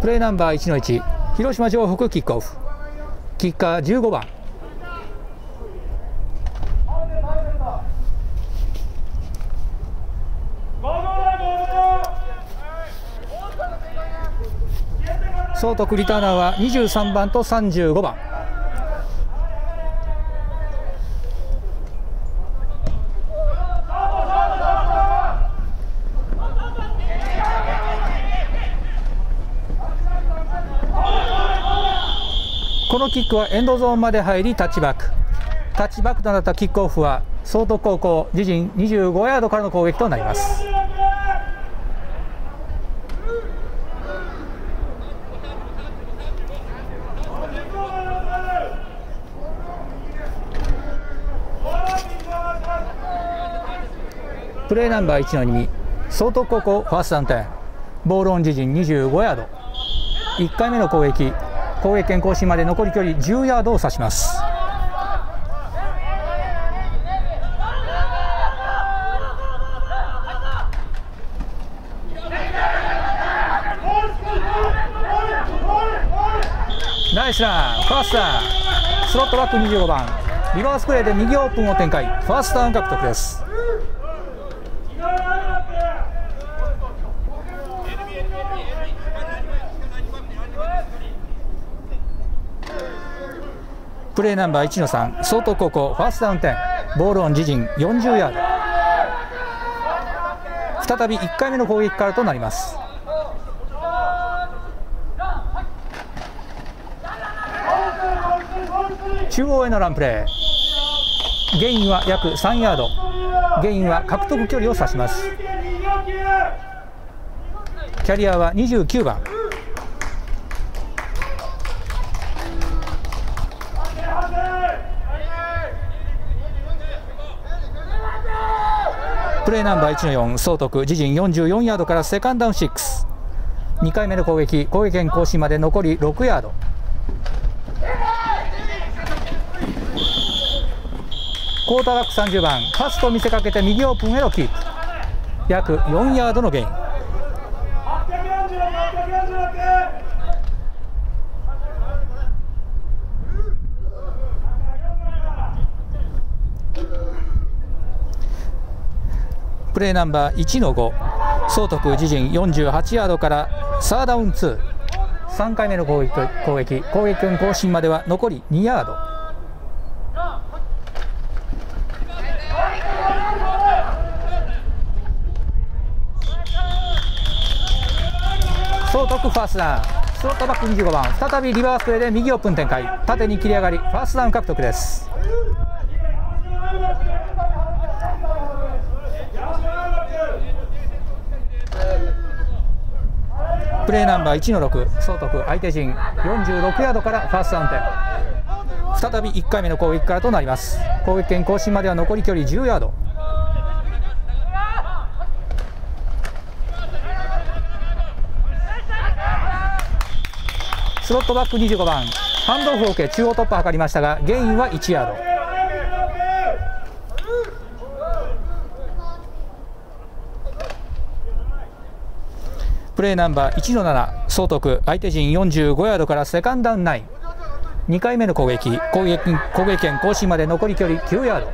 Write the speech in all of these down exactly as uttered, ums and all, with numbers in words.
プレーナンバー いちのいち 広島城北キックオフ、キッカーじゅうごばん、総督リターナーはにじゅうさんばんとさんじゅうごばん。このキックはエンドゾーンまで入りタッチバック。タッチバックとなったキックオフは総督高校自陣にじゅうごヤードからの攻撃となります。プレーナンバー いちのに 総督高校ファーストダウンテン、ボールオン自陣にじゅうごヤード、いっかいめの攻撃、攻撃権更新まで残り距離じゅうヤードを指します。ナイスラン、ファーストダウン、スロットバックにじゅうごばん、リバースプレーで右オープンを展開、ファーストダウン獲得です。プレーナンバー いちのさん 総督高校ファーストダウンテン、ボールオン自陣よんじゅうヤード、再びいっかいめの攻撃からとなります。中央へのランプレー、ゲインは約さんヤード、ゲインは獲得距離を指します。キャリアはにじゅうきゅうばん、プレーナンバー いちのよん 総督自陣よんじゅうよんヤードからセカンドダウンろく、 にかいめの攻撃、攻撃権更新まで残りろくヤード。クォーターバックさんじゅうばん、パスと見せかけて右オープンへのキープ、約よんヤードのゲイン。プレーナンバー いちのご 総督自陣よんじゅうはちヤードからサーダウンに、 さんかいめの攻撃、攻撃攻撃権更新までは残りにヤード。総督ファーストダウン、スロットバックにじゅうごばん、再びリバースプレーで右オープン展開、縦に切り上がりファーストダウン獲得です。プレーナンバー いちのろく 総督相手陣よんじゅうろくヤードからファーストダウンテン、再びいっかいめの攻撃からとなります。攻撃権更新までは残り距離じゅうヤード。スロットバックにじゅうごばん、ハンドオフを受け中央突破を図りましたがゲインはいちヤード。プレーナンバー いちのなな 総督相手陣よんじゅうごヤードからセカンドダウンきゅう、 にかいめの攻撃、攻撃攻撃権更新まで残り距離きゅうヤード。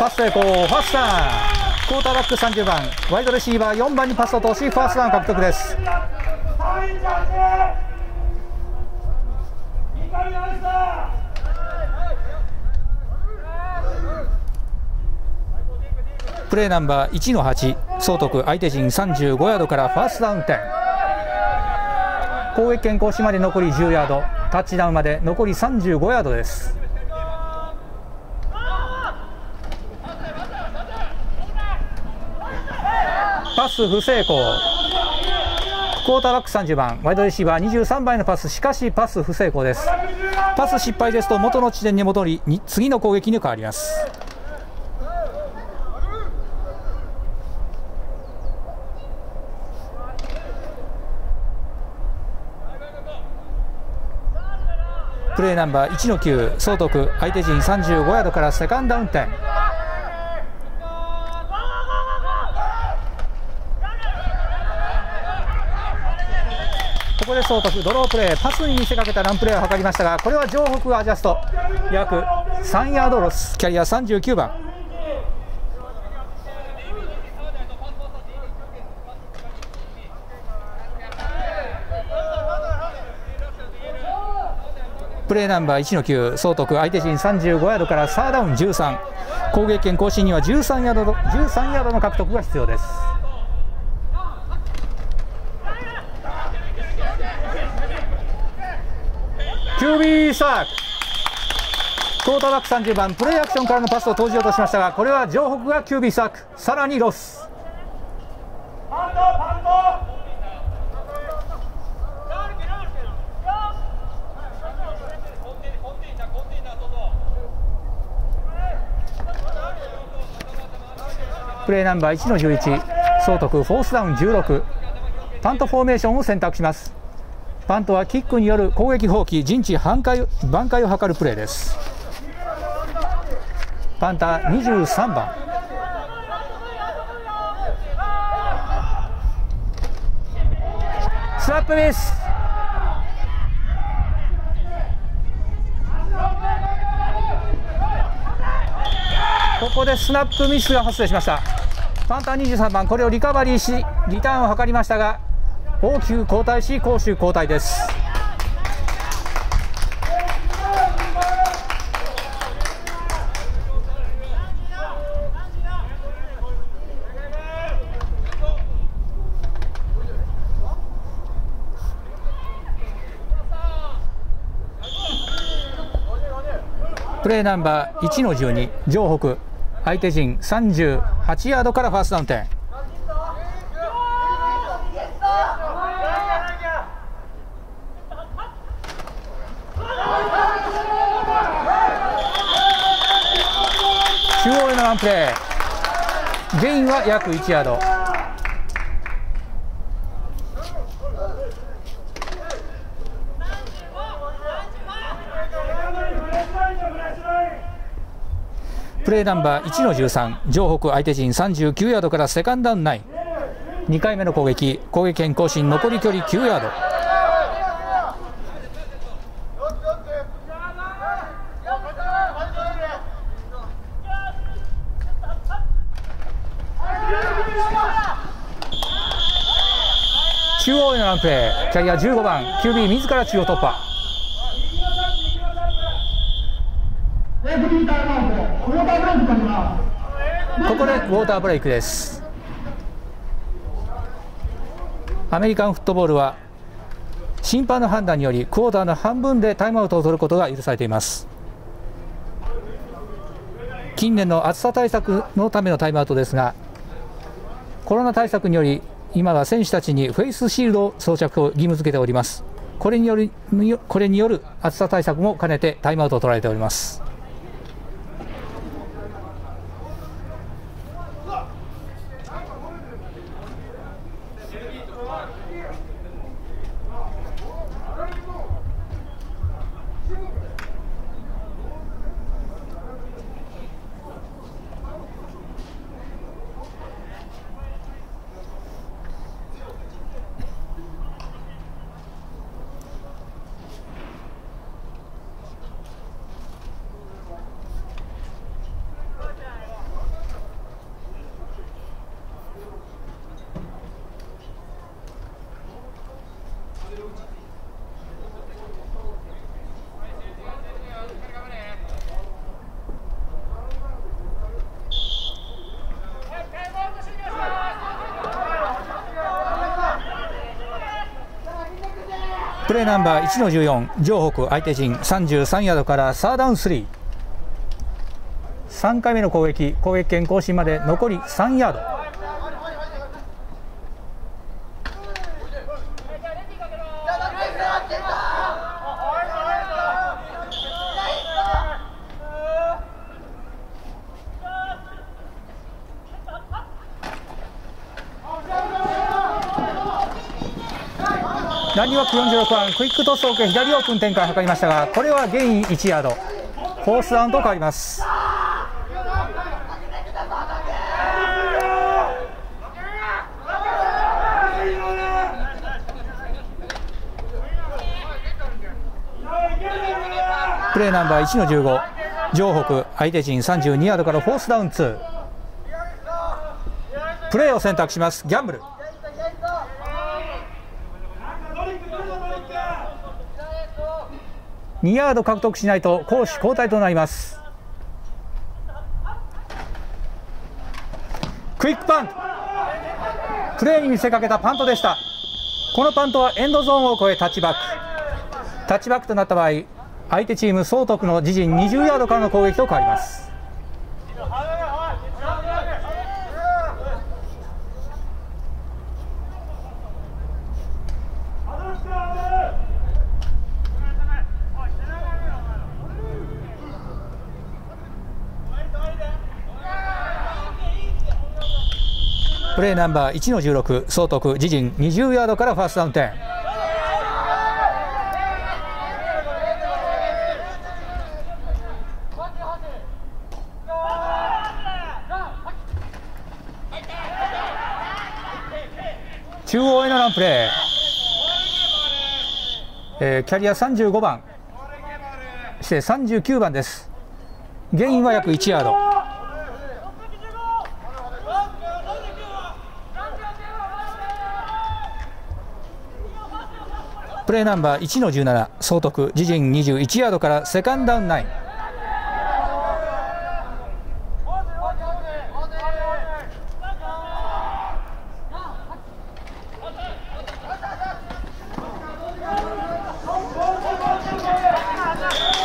パス成功、ファーストダウン、クォーターバックさんじゅうばん、ワイドレシーバーよんばんにパスを通しファーストダウン獲得です。プレーナンバー いちのはち 総督相手陣さんじゅうごヤードからファーストダウン点、攻撃権行使まで残りじゅうヤード、タッチダウンまで残りさんじゅうごヤードです。パス不成功、クォーターバックさんじゅうばん、ワイドレシーバーにじゅうさんばんへのパス、しかしパス不成功です。パス失敗ですと元の地点に戻りに次の攻撃に変わります。プレーナンバーいちのきゅう、総督相手陣さんじゅうごヤードからセカンドダウン点。ここで総督ドロープレー、パスに見せかけたランプレーを図りましたが、これは城北がアジャスト、約さんヤードロス、キャリアさんじゅうきゅうばん。プレーナンバーいちのきゅう、総督相手陣さんじゅうごヤードからサーダウンじゅうさん、攻撃権更新にはじゅうさんヤードの、じゅうさんヤードの獲得が必要です。キュービー サーク、クォーターバックさんじゅうばん、プレーアクションからのパスを投じようとしましたが、これは城北が キュービー サーク、さらにロス。プレーナンバーいちのじゅういち、総督フォースダウンじゅうろく、パントフォーメーションを選択します。パントはキックによる攻撃放棄、陣地挽回を図るプレーです。パンターにじゅうさんばん、スラップミス。ここでスナップミスが発生しました。パンターにじゅうさんばん、これをリカバリーしリターンを図りましたが、大きく後退し攻守交代です。プレーナンバーいちのじゅうに、城北相手陣さんじゅうはちヤードからファーストダウン点。中央へのワンプレー、ゲインは約いちヤード。プレーナンバーいちのじゅうさん、城北相手陣さんじゅうきゅうヤードからセカンドダウンナイン、にかいめの攻撃、攻撃権更新、残り距離きゅうヤード。中央へのランプレー、キャリアじゅうごばん、キュービー 自ら中央突破。ここでウォーターブレイクです。アメリカンフットボールは審判の判断によりクォーターの半分でタイムアウトを取ることが許されています。近年の暑さ対策のためのタイムアウトですが、コロナ対策により今は選手たちにフェイスシールドを装着を義務付けております。これによる、これによる暑さ対策も兼ねてタイムアウトを取られております。プレーナンバーいちのじゅうよん、城北相手陣さんじゅうさんヤードからサーダウンさん、さんかいめの攻撃、攻撃権更新まで残りさんヤード。ランワックよんじゅうろくばんクイックトスを受け左オープン展開を図りましたが、これはゲインいちヤード、フォースダウンと変わります。プレーナンバー いちのじゅうご、 城北相手陣さんじゅうにヤードからフォースダウンに、プレーを選択します。ギャンブル。にヤード獲得しないと攻守交代となります。クイックパント、プレーに見せかけたパントでした。このパントはエンドゾーンを越えタッチバックタッチバックとなった場合、相手チーム総督の自陣にじゅうヤードからの攻撃と変わります。プレーナンバー いちのじゅうろく 総督自陣にじゅうヤードからファーストダウン点。中央へのランプレー、えー、キャリアさんじゅうごばん、失礼さんじゅうきゅうばんです。ゲインは約いちヤード。プレーナンバー いちのじゅうなな 総督自陣にじゅういちヤードからセカンドダウンナイン。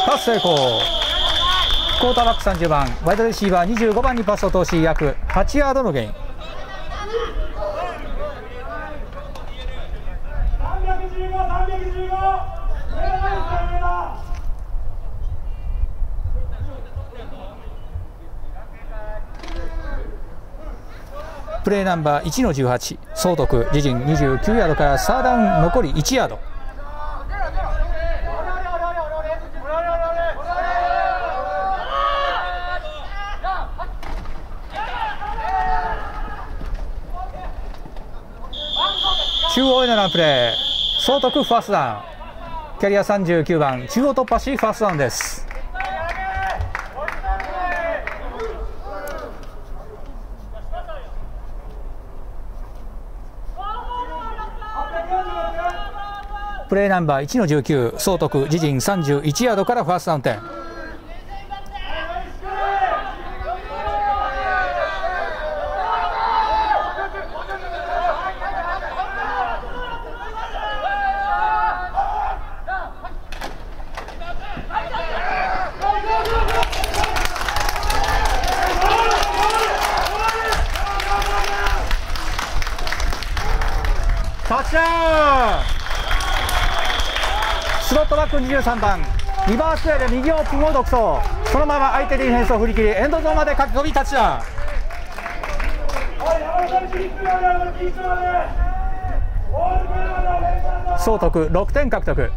パス成功。クォーターバックさんじゅうばん、ワイドレシーバーにじゅうごばんにパスを通し約はちヤードのゲイン。プレーナンバー いちのじゅうはち 総督自陣にじゅうきゅうヤードからサーダウン残りいちヤード。中央へのランプレー、総督ファーストダウン。キャリアさんじゅうきゅうばん、中央突破しファーストダウンです。プレーナンバー いちのじゅうきゅう 総督自陣さんじゅういちヤードからファーストダウン点。タッチダウン。スロットバックにじゅうさんばん、リバースウェイで右オープンを独走、そのまま相手ディフェンスを振り切りエンドゾーンまで駆け込みタッチダウン。総督ろくてん獲得。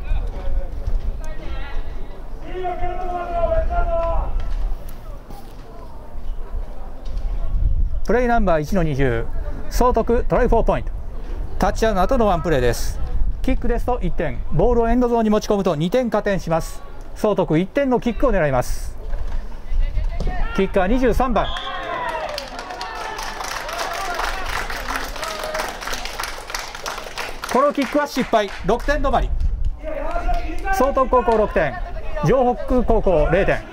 プレイナンバー いちのにじゅう 総督トライフォーポイント。タッチダウンの後のワンプレーです。キックですといってん、ボールをエンドゾーンに持ち込むとにてん加点します。総督いってんのキックを狙います。キッカーにじゅうさんばん。このキックは失敗、ろくてん止まり。総督高校ろくてん、城北高校れいてん。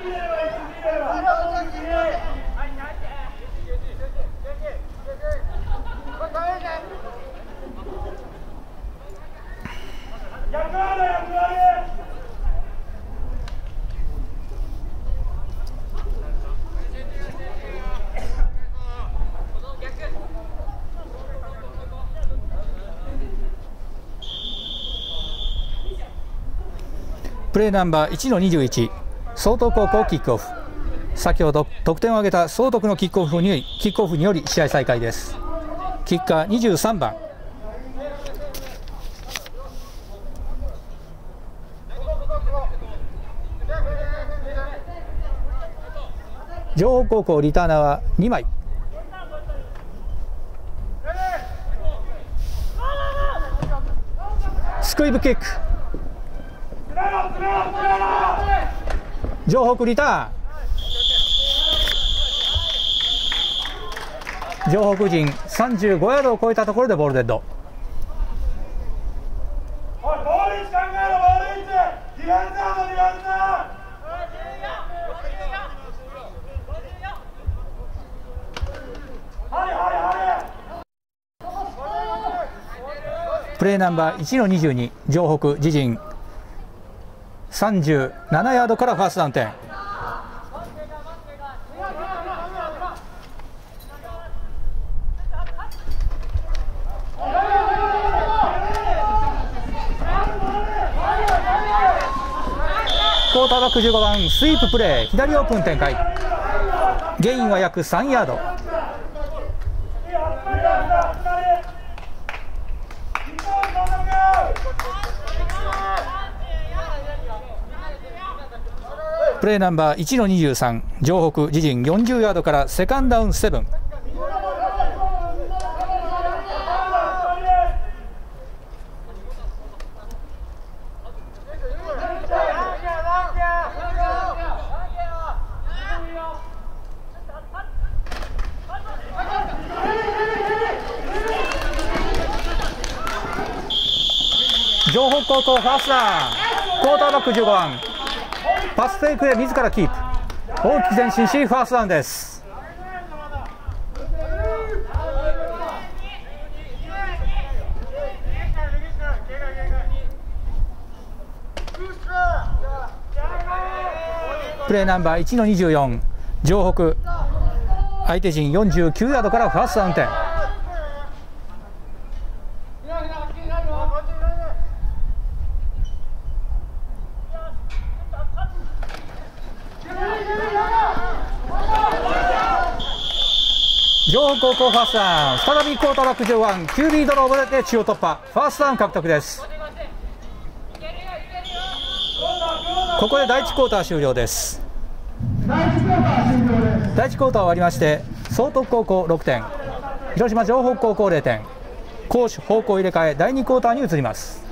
プレーナンバー いちのにじゅういち 総督高校キックオフ。先ほど得点を挙げた総督のキックオフによりキックオフにより試合再開です。キッカーにじゅうさんばん。城北高校リターナーはにまい。スクイブキック、城北リターン。城北陣さんじゅうごヤードを超えたところでボールデッド。プレーナンバー いちのにじゅうに、 城北自陣さんじゅうななヤードからファーストダウン点。クォーターバックじゅうごばん、スイーププレー、左オープン展開、ゲインは約さんヤード。プレーナンバー いちのにじゅうさん、 城北自陣よんじゅうヤードからセカンドダウンなな。城北高校ファーストダウン。クォーターバックじゅうごばん、パスフェイクで自らキープ、大きく前進しファーストダウンです。プレーナンバー いちのにじゅうよん、 城北相手陣よんじゅうきゅうヤードからファーストダウン点。城北高校ファーストダウン、再びクォーターバックじゅういち、きゅうリードの溺れて中央突破、ファーストダウン獲得です。ここで第いちクォーター終了です。第いちクォーター終わりまして、総督高校ろくてん、広島城北高校れいてん、攻守方向入れ替え、第にクォーターに移ります。